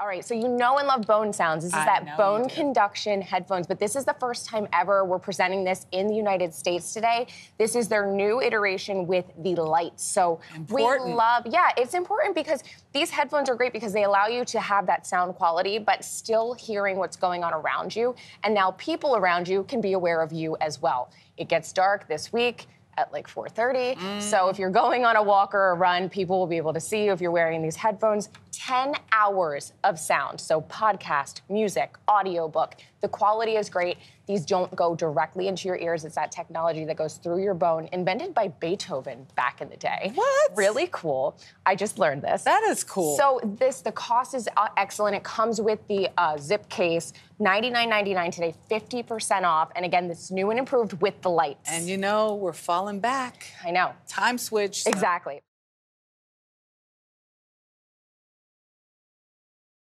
All right, so you know and love Bone Sounds. This is that bone conduction headphones, but this is the first time ever we're presenting this in the United States today. This is their new iteration with the lights. So we love, it's important because these headphones are great because they allow you to have that sound quality, but still hearing what's going on around you. And now people around you can be aware of you as well. It gets dark this week at like 4:30. So if you're going on a walk or a run, people will be able to see you if you're wearing these headphones. 10 hours of sound, so podcast, music, audiobook. The quality is great. These don't go directly into your ears. It's that technology that goes through your bone, invented by Beethoven back in the day. What? Really cool. I just learned this. That is cool. So this, the cost is excellent. It comes with the zip case, $99.99 today, 50% off. And again, this new and improved with the lights. And you know, we're falling back. I know. Time switch. So. Exactly.